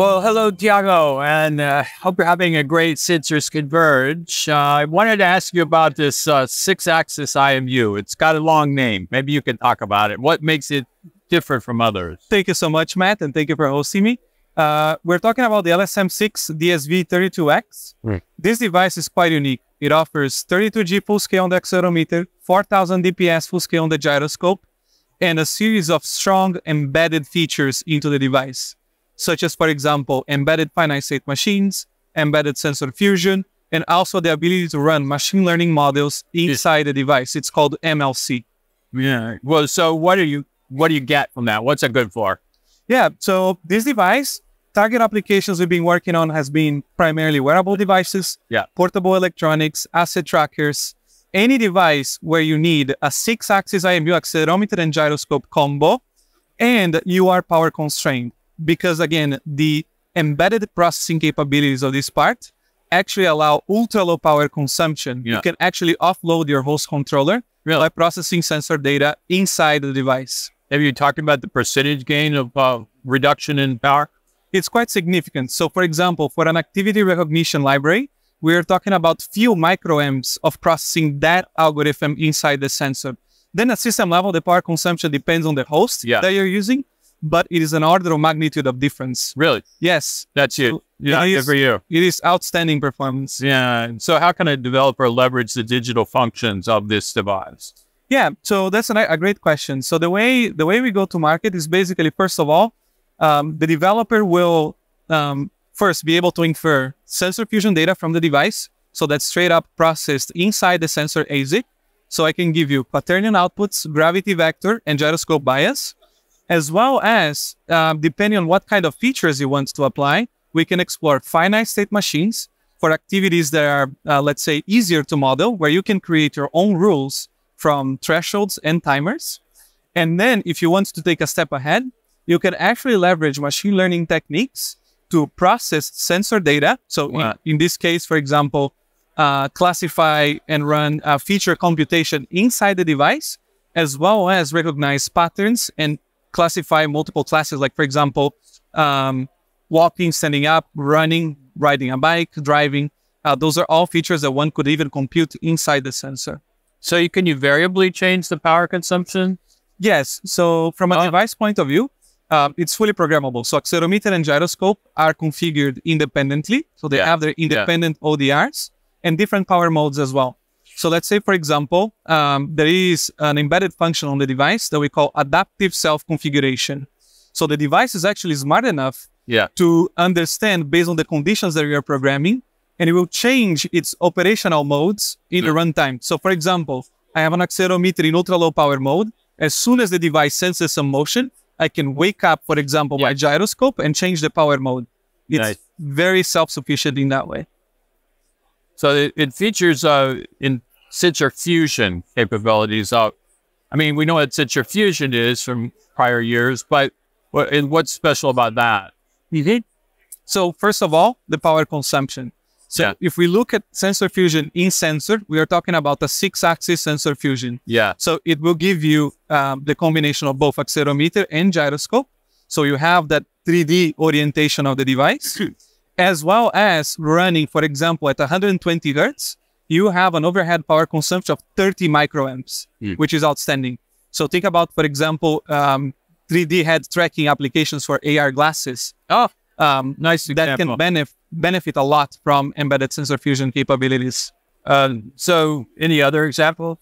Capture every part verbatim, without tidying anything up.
Well, hello, Tiago, and uh, hope you're having a great Sensors Converge. Uh, I wanted to ask you about this uh, six axis I M U. It's got a long name. Maybe you can talk about it. What makes it different from others? Thank you so much, Matt, and thank you for hosting me. Uh, we're talking about the L S M six D S V thirty-two X. Mm. This device is quite unique. It offers thirty-two G full scale on the accelerometer, four thousand D P S full scale on the gyroscope, and a series of strong embedded features into the device, such as, for example, embedded finite state machines, embedded sensor fusion, and also the ability to run machine learning models inside the device. It's called M L C. Yeah. Well, so what do you what do you get from that? What's it good for? Yeah. So this device, target applications we've been working on has been primarily wearable devices, yeah, portable electronics, asset trackers, any device where you need a six axis I M U accelerometer and gyroscope combo, and you are power constrained. Because again, the embedded processing capabilities of this part actually allow ultra low power consumption. Yeah. You can actually offload your host controller really? by processing sensor data inside the device. Have you talked about the percentage gain of uh, reduction in power? It's quite significant. So for example, for an activity recognition library, we're talking about few microamps of processing that algorithm inside the sensor. Then at system level, the power consumption depends on the host yeah. that you're using, but it is an order of magnitude of difference. Really? Yes. That's it. Yeah, it is, for you. It is outstanding performance. Yeah. So how can a developer leverage the digital functions of this device? Yeah. So that's an, a great question. So the way, the way we go to market is basically, first of all, um, the developer will um, first be able to infer sensor fusion data from the device. So that's straight up processed inside the sensor A S I C. So I can give you Quaternion outputs, gravity vector, and gyroscope bias. As well as, uh, depending on what kind of features you want to apply, we can explore finite state machines for activities that are, uh, let's say, easier to model, where you can create your own rules from thresholds and timers. And then if you want to take a step ahead, you can actually leverage machine learning techniques to process sensor data. So wow. in, in this case, for example, uh, classify and run a feature computation inside the device, as well as recognize patterns and classify multiple classes, like, for example, um, walking, standing up, running, riding a bike, driving. Uh, those are all features that one could even compute inside the sensor. So you, can you variably change the power consumption? Yes. So from a uh, device point of view, uh, it's fully programmable. So accelerometer and gyroscope are configured independently. So they yeah, have their independent yeah. O D Rs and different power modes as well. So let's say, for example, um, there is an embedded function on the device that we call adaptive self-configuration. So the device is actually smart enough yeah. to understand based on the conditions that we are programming, and it will change its operational modes in yeah. the runtime. So for example, I have an accelerometer in ultra-low power mode. As soon as the device senses some motion, I can wake up, for example, yeah. my gyroscope and change the power mode. It's nice. very self-sufficient in that way. So it, it features uh, in sensor fusion capabilities. Uh, I mean, we know what sensor fusion is from prior years, but what, and what's special about that? Mm-hmm. So first of all, the power consumption. So yeah. if we look at sensor fusion in sensor, we are talking about a six axis sensor fusion. Yeah. So it will give you um, the combination of both accelerometer and gyroscope. So you have that three D orientation of the device. As well as running, for example, at one hundred twenty hertz, you have an overhead power consumption of thirty microamps, mm. which is outstanding. So think about, for example, um, three D head tracking applications for A R glasses. Oh, um, nice example. That can benef benefit a lot from embedded sensor fusion capabilities. Um, so any other example?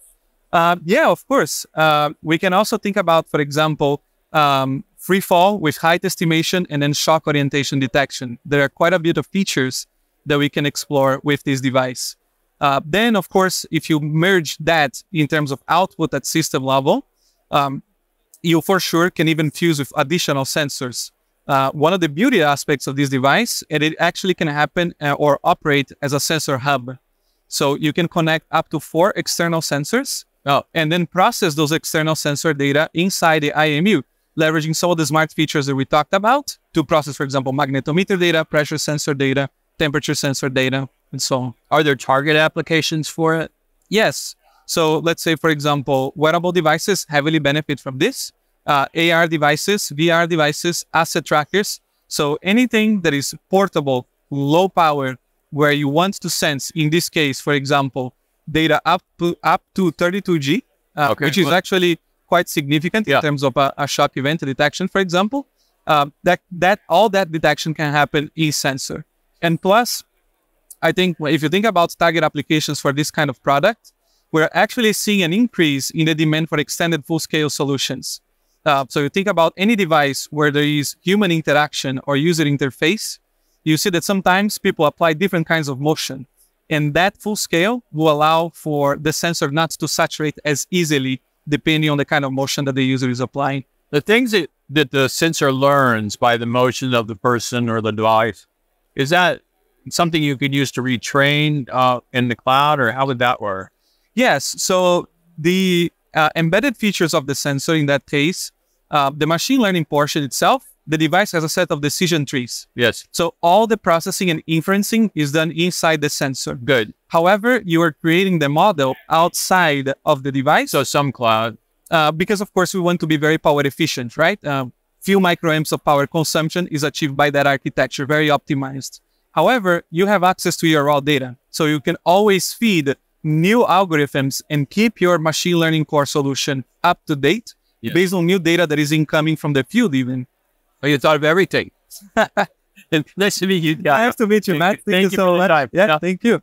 Uh, yeah, of course. Uh, we can also think about, for example, um, free fall with height estimation and then shock orientation detection. There are quite a bit of features that we can explore with this device. Uh, then, of course, if you merge that in terms of output at system level, um, you for sure can even fuse with additional sensors. Uh, one of the beauty aspects of this device, and it actually can happen uh, or operate as a sensor hub. So you can connect up to four external sensors oh. and then process those external sensor data inside the I M U, leveraging some of the smart features that we talked about to process, for example, magnetometer data, pressure sensor data, temperature sensor data, and so on. Are there target applications for it? Yes. So let's say, for example, wearable devices heavily benefit from this. Uh, A R devices, V R devices, asset trackers. So anything that is portable, low power, where you want to sense, in this case, for example, data up to, up to thirty-two G, uh, okay. which is actually quite significant yeah. in terms of a, a shock event detection, for example, uh, that, that all that detection can happen in sensor. And plus, I think if you think about target applications for this kind of product, we're actually seeing an increase in the demand for extended full-scale solutions. Uh, so you think about any device where there is human interaction or user interface, you see that sometimes people apply different kinds of motion. And that full scale will allow for the sensor not to saturate as easily, depending on the kind of motion that the user is applying. The things that, that the sensor learns by the motion of the person or the device, is that something you could use to retrain uh, in the cloud, or how would that work? Yes. So the uh, embedded features of the sensor in that case, uh, the machine learning portion itself, the device has a set of decision trees. Yes. So all the processing and inferencing is done inside the sensor. Good. However, you are creating the model outside of the device. So some cloud. Uh, because, of course, we want to be very power efficient, right? Uh, few microamps of power consumption is achieved by that architecture, very optimized. However, you have access to your raw data. So you can always feed new algorithms and keep your machine learning core solution up to date yes. based on new data that is incoming from the field even. Well, you thought of everything. Nice to meet you. Nice to meet you, Matt. Thank, thank you, you so much. Yeah, yeah, thank you.